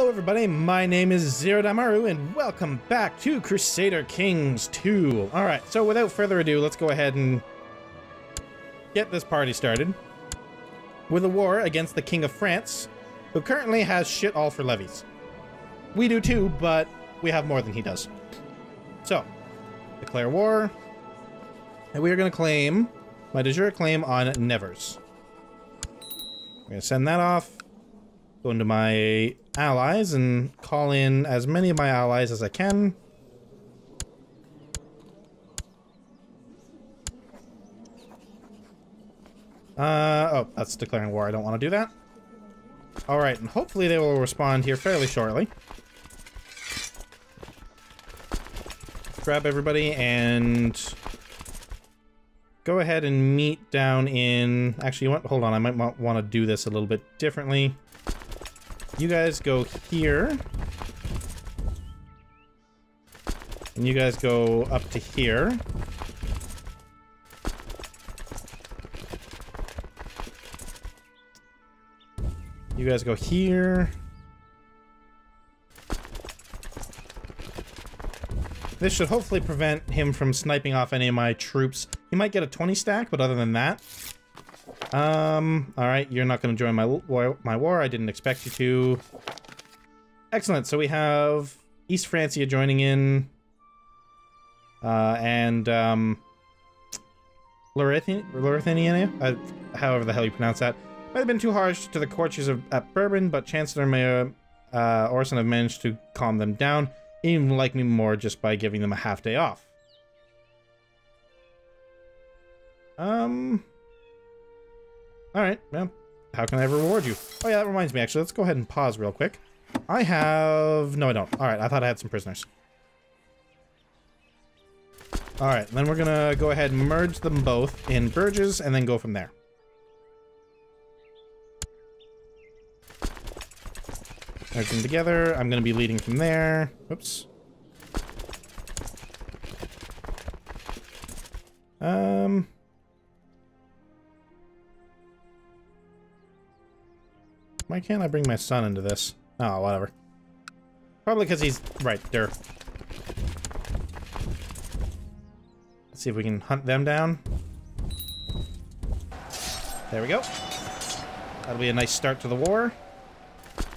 Hello everybody, my name is Zero Damaru, and welcome back to Crusader Kings 2. Alright, so without further ado, let's go ahead and get this party started with a war against the King of France, who currently has shit all for levies. We do too, but we have more than he does. So, declare war, and we are going to claim my de jure claim on Nevers. We're going to send that off. Go into my allies and call in as many of my allies as I can. Oh, that's declaring war. I don't want to do that. Alright, and hopefully they will respond here fairly shortly. Grab everybody and go ahead and meet down in... Actually, you know what? Hold on, I might want to do this a little bit differently. You guys go here. And you guys go up to here. You guys go here. This should hopefully prevent him from sniping off any of my troops. He might get a 20 stack, but other than that... alright, you're not going to join my war. I didn't expect you to. Excellent, so we have East Francia joining in. Lurithiniania? However the hell you pronounce that. Might have been too harsh to the courtiers at Bourbon, but Chancellor Mayor Orson have managed to calm them down. Even like me more just by giving them a half day off. Alright, well, how can I reward you? Oh yeah, that reminds me, actually. Let's go ahead and pause real quick. I have... No, I don't. Alright, I thought I had some prisoners. Alright, then we're gonna go ahead and merge them both in Burges, and then go from there. Merge them together. I'm gonna be leading from there. Oops. Why can't I bring my son into this? Oh, whatever. Probably because he's right there. Let's see if we can hunt them down. There we go. That'll be a nice start to the war.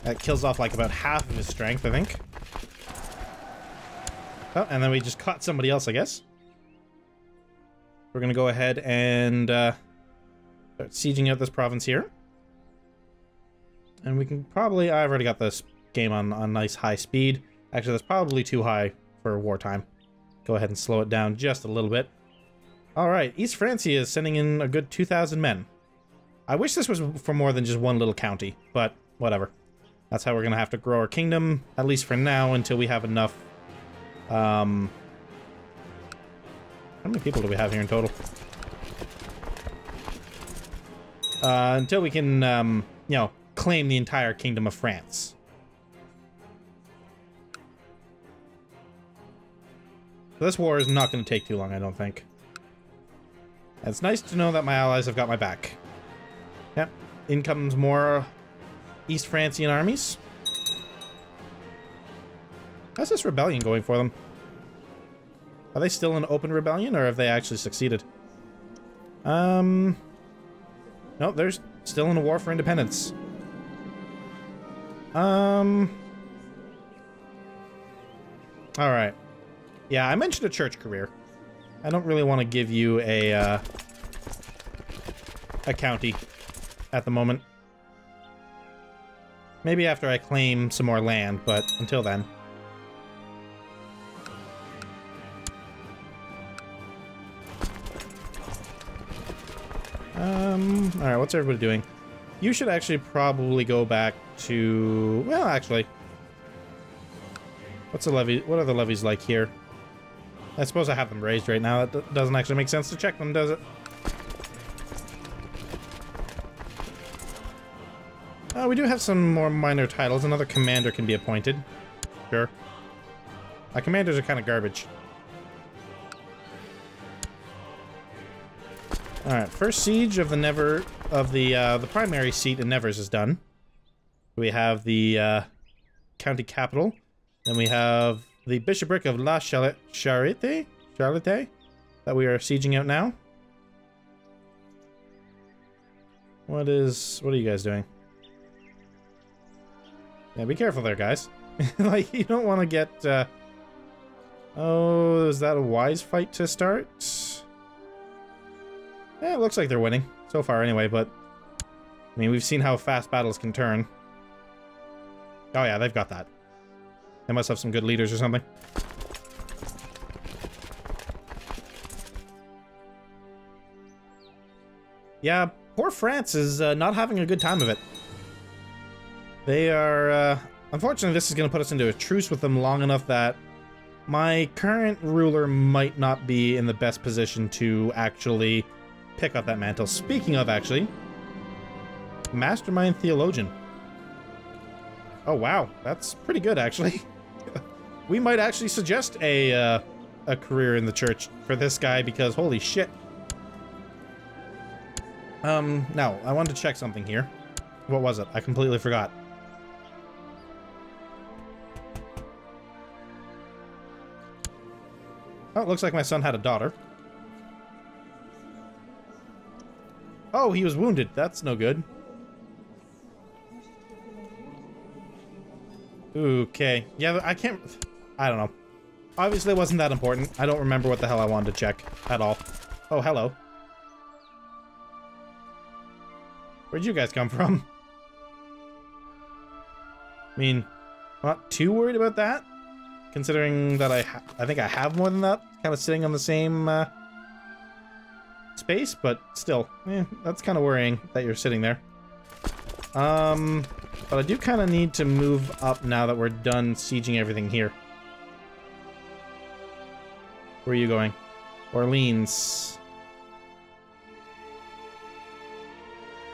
That kills off like about half of his strength, I think. Oh, and then we just caught somebody else, I guess. We're gonna go ahead and start sieging out this province here. And we can probably... I've already got this game on nice high speed. Actually, that's probably too high for wartime. Go ahead and slow it down just a little bit. Alright, East Francia is sending in a good 2,000 men. I wish this was for more than just one little county, but whatever. That's how we're going to have to grow our kingdom, at least for now, until we have enough... How many people do we have here in total? Until we can, you know... claim the entire kingdom of France. So this war is not going to take too long, I don't think. And it's nice to know that my allies have got my back. Yep, in comes more East Francian armies. How's this rebellion going for them? Are they still in open rebellion, or have they actually succeeded? No, there's still in a war for independence. Alright. Yeah, I mentioned a church career. I don't really want to give you a county at the moment. Maybe after I claim some more land, but until then. Alright, what's everybody doing? You should actually probably go back to... Well, actually. What's the levy? What are the levies like here? I suppose I have them raised right now. That doesn't actually make sense to check them, does it? We do have some more minor titles. Another commander can be appointed. Sure. Our commanders are kind of garbage. Alright, first siege of the primary seat in Nevers is done. We have the county capital. Then we have the bishopric of La Charité, that we are sieging out now. What are you guys doing? Yeah, be careful there, guys. Like, you don't want to get, oh, is that a wise fight to start? Eh, it looks like they're winning. So far, anyway, but... I mean, we've seen how fast battles can turn. Oh yeah, they've got that. They must have some good leaders or something. Yeah, poor France is not having a good time of it. They are... unfortunately, this is going to put us into a truce with them long enough that my current ruler might not be in the best position to actually pick up that mantle. Speaking of, actually, Mastermind Theologian. Oh, wow. That's pretty good, actually. We might actually suggest a career in the church for this guy, because holy shit. Now, I wanted to check something here. What was it? I completely forgot. Oh, it looks like my son had a daughter. Oh, he was wounded. That's no good. Okay. Yeah, I don't know. Obviously, it wasn't that important. I don't remember what the hell I wanted to check at all. Oh, hello. Where'd you guys come from? I mean, I'm not too worried about that, considering that I think I have more than that. Kind of sitting on the same... space, but still, that's kind of worrying that you're sitting there. But I do kind of need to move up now that we're done sieging everything here. Where are you going? Orleans.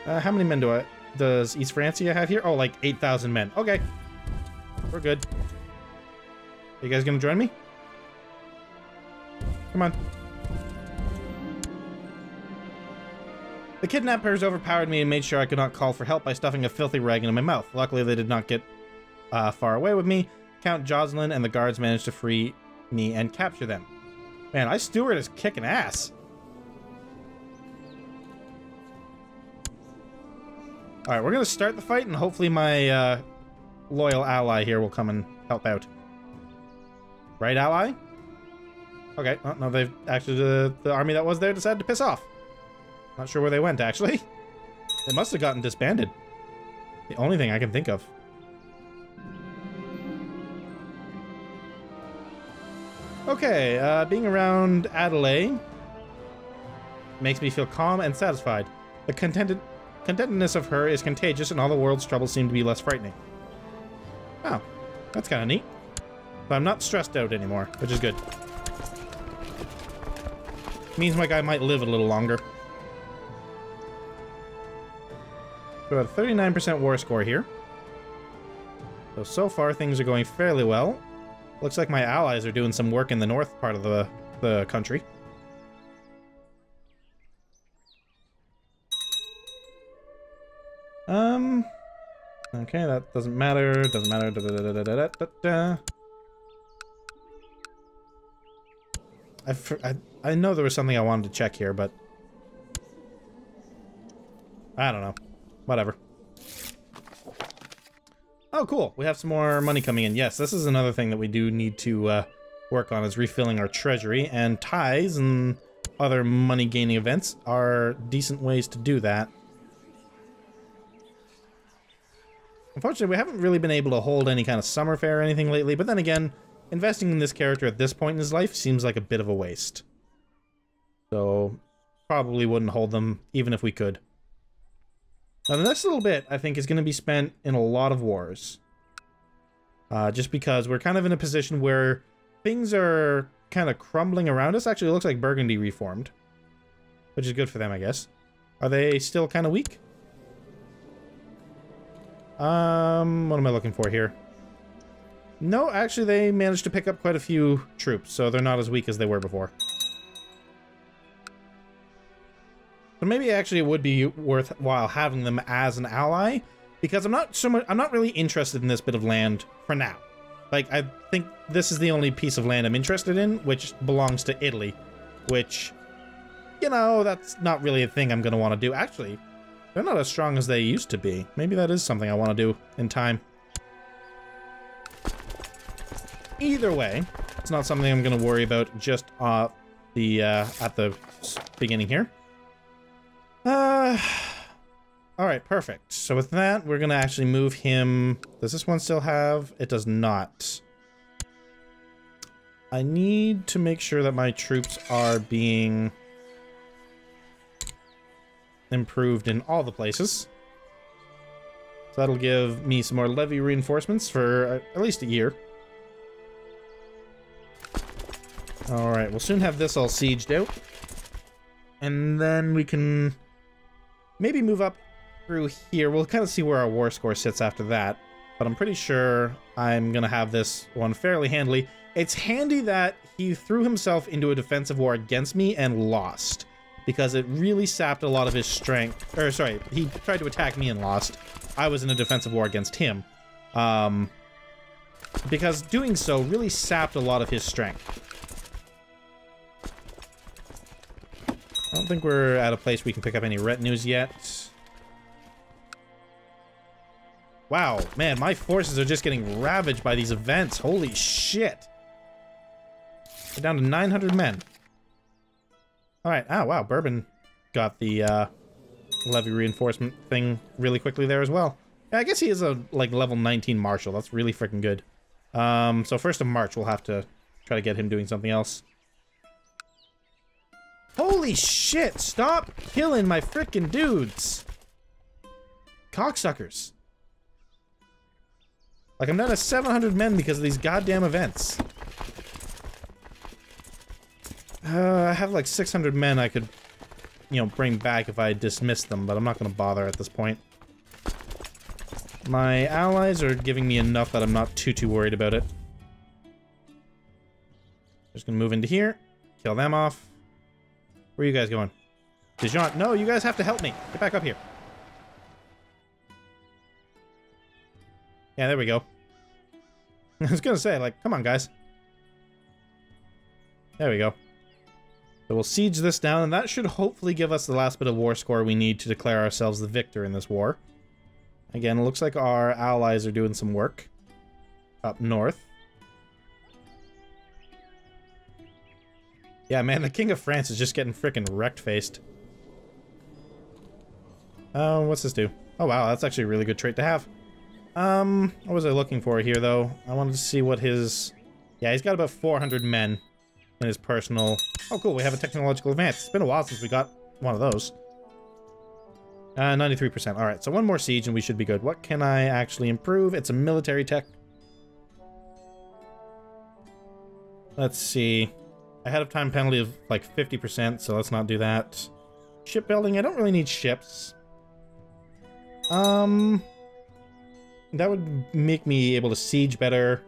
How many men does East Francia have here? Oh, like 8,000 men. Okay. We're good. Are you guys gonna join me? Come on. The kidnappers overpowered me and made sure I could not call for help by stuffing a filthy rag into my mouth. Luckily, they did not get far away with me. Count Joscelin and the guards managed to free me and capture them. Man, I Steward is kicking ass. Alright, we're going to start the fight, and hopefully my loyal ally here will come and help out. Right, ally? Okay, oh, no, they've actually, the army that was there decided to piss off. Not sure where they went, actually. They must have gotten disbanded. The only thing I can think of. Okay, being around Adelaide makes me feel calm and satisfied. The contentedness of her is contagious, and all the world's troubles seem to be less frightening. Oh, that's kind of neat. But I'm not stressed out anymore, which is good. Means my guy might live a little longer. About a 39% war score here. So far things are going fairly well. Looks like my allies are doing some work in the north part of the country. Okay, that doesn't matter. Doesn't matter. I know there was something I wanted to check here, but I don't know. Whatever. Oh, cool. We have some more money coming in. Yes, this is another thing that we do need to work on, is refilling our treasury, and tithes and other money-gaining events are decent ways to do that. Unfortunately, we haven't really been able to hold any kind of summer fair or anything lately, but then again, investing in this character at this point in his life seems like a bit of a waste. So, probably wouldn't hold them, even if we could. Now, the next little bit, I think, is going to be spent in a lot of wars. Just because we're kind of in a position where things are kind of crumbling around us. Actually, it looks like Burgundy reformed. Which is good for them, I guess. Are they still kind of weak? What am I looking for here? No, actually, they managed to pick up quite a few troops, so they're not as weak as they were before. But maybe actually it would be worthwhile having them as an ally, because I'm not really interested in this bit of land for now. Like, I think this is the only piece of land I'm interested in, which belongs to Italy, which, you know, that's not really a thing I'm going to want to do. Actually, they're not as strong as they used to be. Maybe that is something I want to do in time. Either way, it's not something I'm going to worry about just at the beginning here. All right, perfect. So with that, we're going to actually move him. Does this one still have? It does not. I need to make sure that my troops are being improved in all the places. So that'll give me some more levy reinforcements for at least a year. All right, we'll soon have this all sieged out. And then we can maybe move up through here. We'll kind of see where our war score sits after that, but I'm pretty sure I'm gonna have this one fairly handily. It's handy that he threw himself into a defensive war against me and lost, because it really sapped a lot of his strength. Or sorry, he tried to attack me and lost. I was in a defensive war against him, because doing so really sapped a lot of his strength. I don't think we're at a place we can pick up any retinues yet. Wow, man, my forces are just getting ravaged by these events. Holy shit. We're down to 900 men. All right. Ah, wow. Bourbon got the levy reinforcement thing really quickly there as well. Yeah, I guess he is a like level 19 marshal. That's really freaking good. So 1st of March, we'll have to try to get him doing something else. Holy shit. Stop killing my freaking dudes. Cocksuckers. Like, I'm down to 700 men because of these goddamn events. I have like 600 men I could, you know, bring back if I dismissed them, but I'm not going to bother at this point. My allies are giving me enough that I'm not too worried about it. Just going to move into here, kill them off. Where are you guys going? Dijon, no, you guys have to help me. Get back up here. Yeah, there we go. I was gonna say, like, come on, guys. There we go. So we'll siege this down, and that should hopefully give us the last bit of war score we need to declare ourselves the victor in this war. Again, it looks like our allies are doing some work up north. Yeah, man, the King of France is just getting frickin' wrecked-faced. What's this do? Oh, wow, that's actually a really good trait to have. What was I looking for here, though? I wanted to see what his... Yeah, he's got about 400 men in his personal... Oh, cool, we have a technological advance. It's been a while since we got one of those. 93%. All right, so one more siege and we should be good. What can I actually improve? It's a military tech. Let's see. Ahead of time penalty of, like, 50%, so let's not do that. Shipbuilding, I don't really need ships. That would make me able to siege better.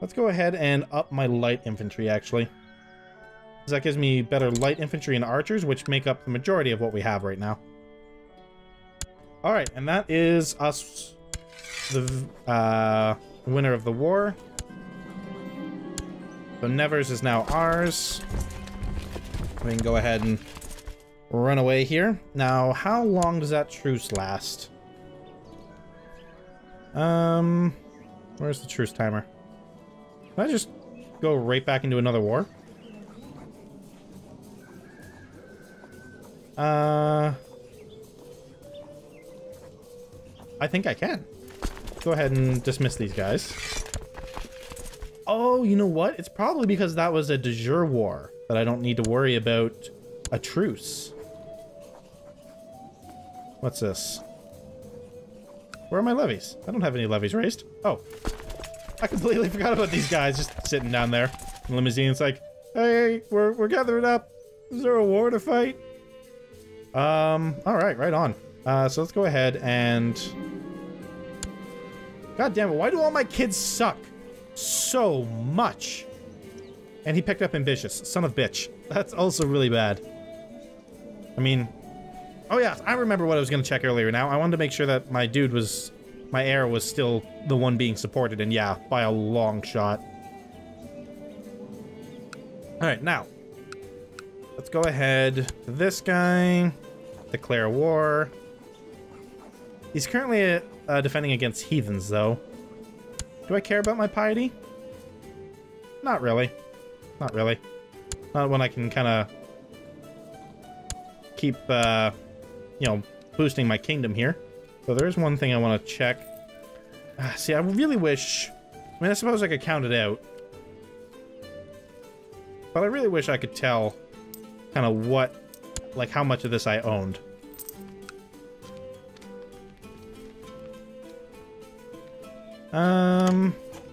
Let's go ahead and up my light infantry, actually. Because that gives me better light infantry and archers, which make up the majority of what we have right now. Alright, and that is us, the winner of the war. So Nevers is now ours. We can go ahead and run away here. Now, how long does that truce last? Where's the truce timer? Can I just go right back into another war? I think I can. Go ahead and dismiss these guys. Oh, you know what? It's probably because that was a de jure war that I don't need to worry about a truce. What's this? Where are my levies? I don't have any levies raised. Oh. I completely forgot about these guys just sitting down there. The limousine's like, hey, we're gathering up. Is there a war to fight? All right, right on. So let's go ahead and... God damn it, why do all my kids suck so much? And he picked up ambitious. Son of a bitch. That's also really bad. I mean... Oh yeah, I remember what I was going to check earlier now. I wanted to make sure that my dude was... my heir was still the one being supported, and yeah, by a long shot. Alright, now. Let's go ahead. This guy. Declare war. He's currently defending against heathens, though. Do I care about my piety? Not really. Not really. Not when I can kind of... keep, you know, boosting my kingdom here. So there's one thing I want to check. See, I really wish... I mean, I suppose I could count it out. But I really wish I could tell kind of what... like, how much of this I owned.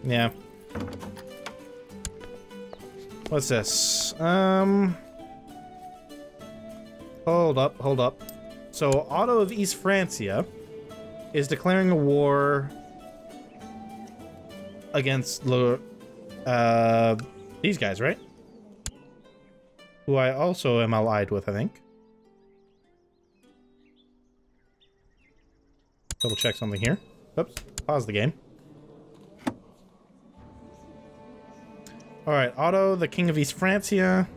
Yeah. What's this? Hold up, hold up. So, Otto of East Francia is declaring a war against these guys, right? Who I also am allied with, I think. Double check something here. Oops, pause the game. Alright, Otto, the King of East Francia.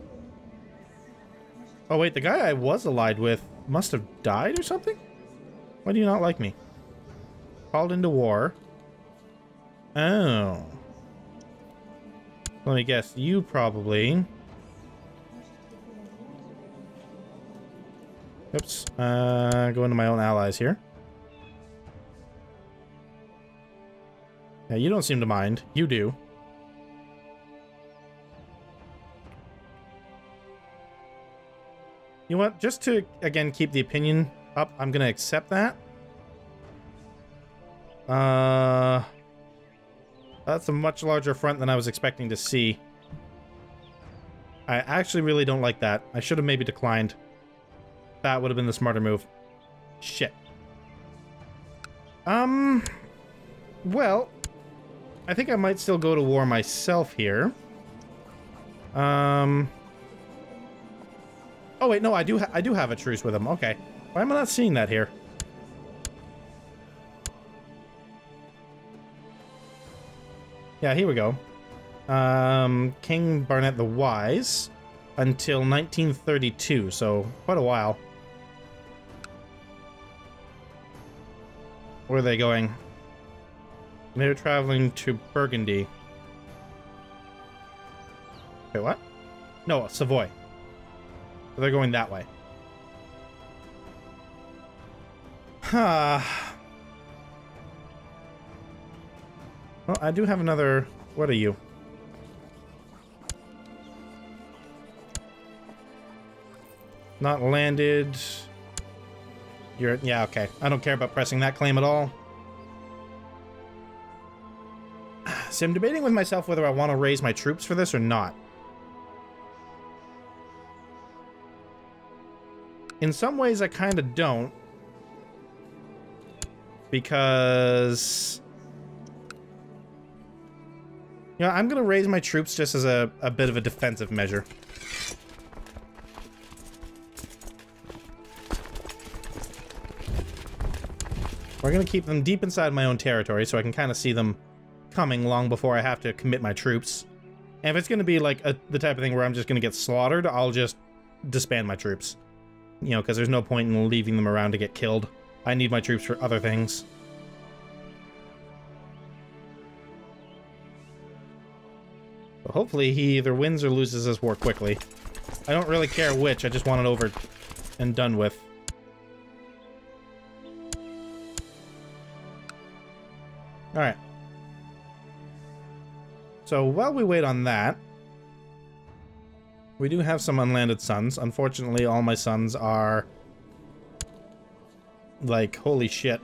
Oh wait, the guy I was allied with must have died or something? Why do you not like me? Called into war. Oh. Let me guess, you probably... oops. Go into my own allies here. Yeah, you don't seem to mind. You do. You know what? Just to, again, keep the opinion up, I'm going to accept that. That's a much larger front than I was expecting to see. I actually really don't like that. I should have maybe declined. That would have been the smarter move. Shit. Well, I think I might still go to war myself here. Oh wait, no, I do have a truce with him. Okay. Why am I not seeing that here? Yeah, here we go. King Barnett the Wise until 1932, so quite a while. Where are they going? They're traveling to Burgundy. Wait, what? No, Savoy. They're going that way. Huh. Well, I do have another... what are you? Not landed. You're... yeah, okay. I don't care about pressing that claim at all. So I'm debating with myself whether I want to raise my troops for this or not. In some ways, I kind of don't, because, you know, I'm going to raise my troops just as a bit of a defensive measure. We're going to keep them deep inside my own territory, so I can kind of see them coming long before I have to commit my troops. And if it's going to be like the type of thing where I'm just going to get slaughtered, I'll just disband my troops. You know, because there's no point in leaving them around to get killed. I need my troops for other things. But hopefully he either wins or loses this war quickly. I don't really care which, I just want it over and done with. Alright. So while we wait on that... we do have some unlanded sons. Unfortunately, all my sons are... like, holy shit.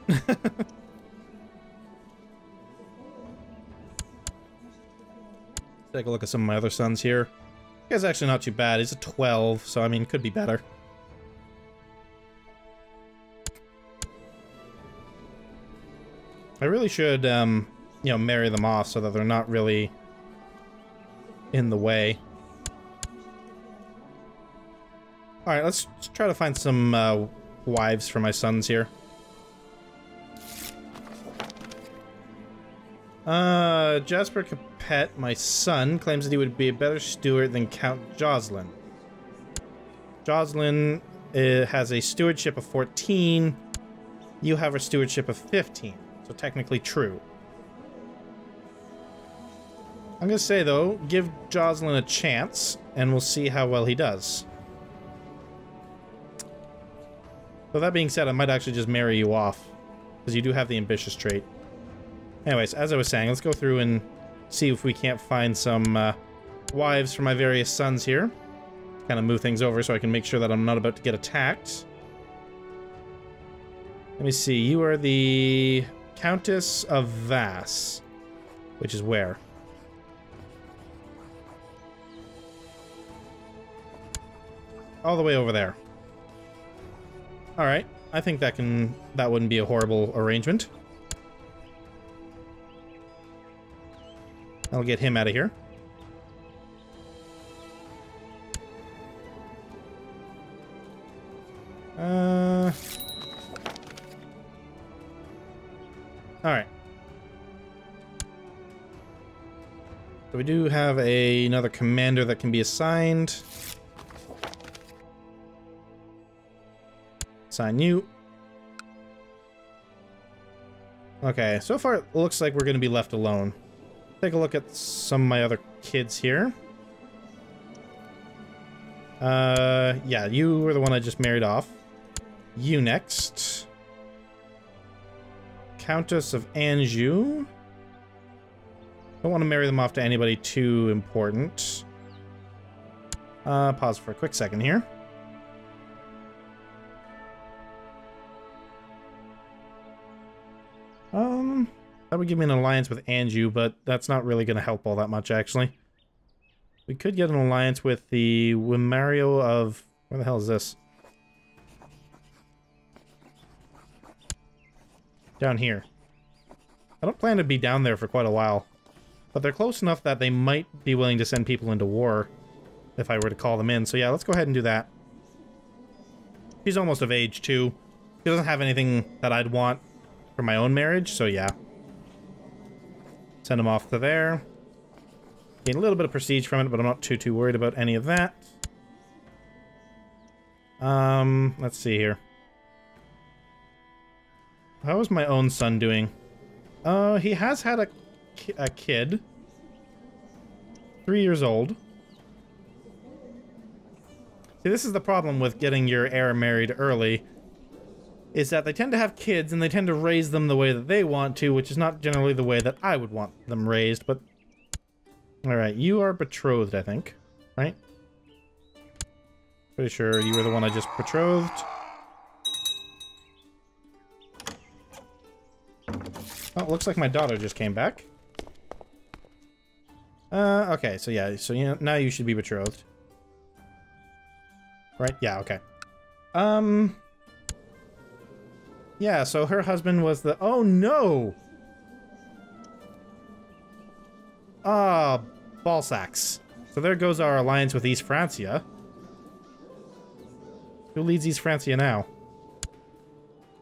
Take a look at some of my other sons here. This guy's actually not too bad. He's a 12, so I mean, could be better. I really should, you know, marry them off so that they're not really in the way. Alright, let's try to find some wives for my sons here. Jasper Capet, my son, claims that he would be a better steward than Count Joscelin. Joscelin has a stewardship of 14. You have a stewardship of 15. So technically true. I'm gonna say, though, give Joscelin a chance, and we'll see how well he does. So that being said, I might actually just marry you off, because you do have the ambitious trait. Anyways, as I was saying, let's go through and see if we can't find some wives for my various sons here. Kind of move things over so I can make sure that I'm not about to get attacked. Let me see. You are the Countess of Vass, which is where? All the way over there. All right. I think that can... that wouldn't be a horrible arrangement. I'll get him out of here. Alright. So we do have another commander that can be assigned. Assign you. Okay, so far it looks like we're going to be left alone. Take a look at some of my other kids here. Yeah, you were the one I just married off. You next. Countess of Anjou. Don't want to marry them off to anybody too important. Pause for a quick second here. That would give me an alliance with Anjou, but that's not really going to help all that much, actually. We could get an alliance with the Wimario of... where the hell is this? Down here. I don't plan to be down there for quite a while. But they're close enough that they might be willing to send people into war if I were to call them in. So yeah, let's go ahead and do that. She's almost of age, too. She doesn't have anything that I'd want for my own marriage, so yeah. Send him off to there. Gain a little bit of prestige from it, but I'm not too worried about any of that. Let's see here. How is my own son doing? He has had a kid. 3 years old. See, this is the problem with getting your heir married early. Is that they tend to have kids, and they tend to raise them the way that they want to, which is not generally the way that I would want them raised, but... Alright, you are betrothed, I think. Right? Pretty sure you were the one I just betrothed. Oh, looks like my daughter just came back. Okay, so yeah, so you know, now you should be betrothed. Right? Yeah, okay. Yeah, so her husband was the... Oh, no! Ah, Balsacs. So there goes our alliance with East Francia. Who leads East Francia now?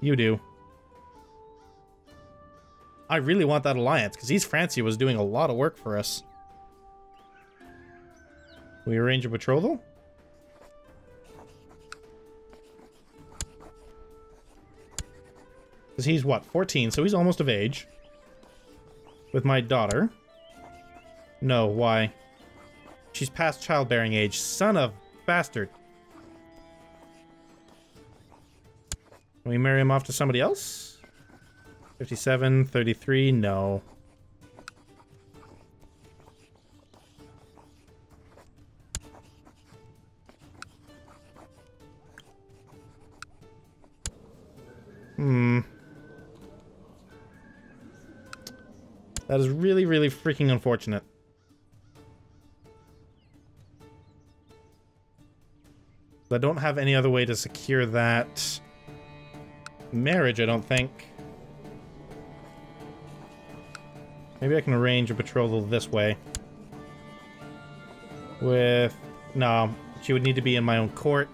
You do. I really want that alliance, because East Francia was doing a lot of work for us. We arrange a betrothal? Because he's, what, 14, so he's almost of age. With my daughter. No, why? She's past childbearing age. Son of bastard. Can we marry him off to somebody else? 57, 33, no. Hmm. That is really, really freaking unfortunate. I don't have any other way to secure that marriage, I don't think. Maybe I can arrange a betrothal this way. With... no, she would need to be in my own court.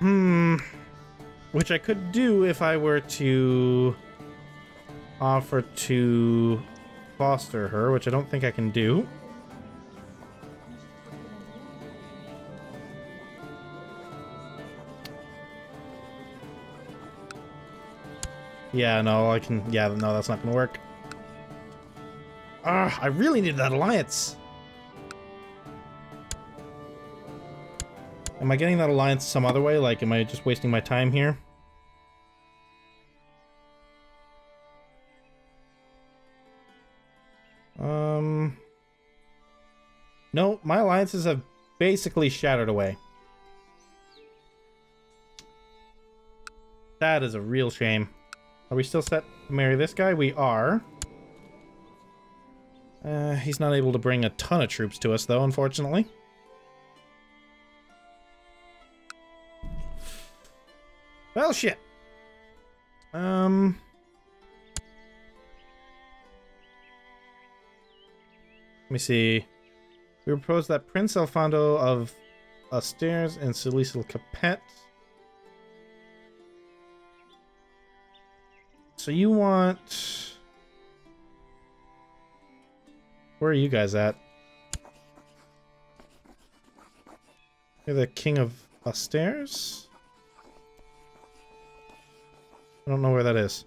Hmm. Which I could do if I were to offer to foster her, which I don't think I can do. Yeah, no, I can... Yeah, no, that's not gonna work. I really need that alliance! Am I getting that alliance some other way? Like, am I just wasting my time here? No, my alliances have basically shattered away. That is a real shame. Are we still set to marry this guy? We are. He's not able to bring a ton of troops to us, though, unfortunately. Well, shit. Let me see. We proposed that Prince Alfondo of Astairs and Silicil Capet. So you want... Where are you guys at? You're the King of Astairs? I don't know where that is.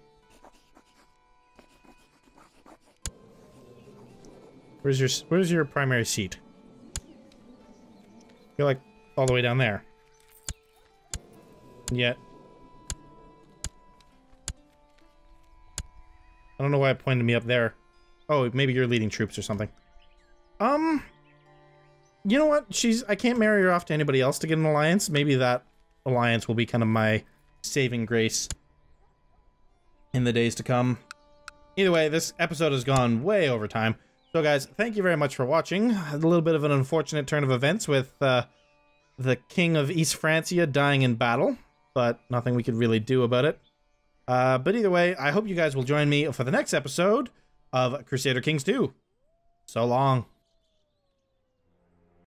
Where's your primary seat? You're like all the way down there. Yet. I don't know why it pointed me up there. Oh, maybe you're leading troops or something. You know what? I can't marry her off to anybody else to get an alliance. Maybe that alliance will be kind of my saving grace in the days to come. Either way, this episode has gone way over time. So guys, thank you very much for watching. A little bit of an unfortunate turn of events with the King of East Francia dying in battle, but nothing we could really do about it. But either way, I hope you guys will join me for the next episode of Crusader Kings 2. So long.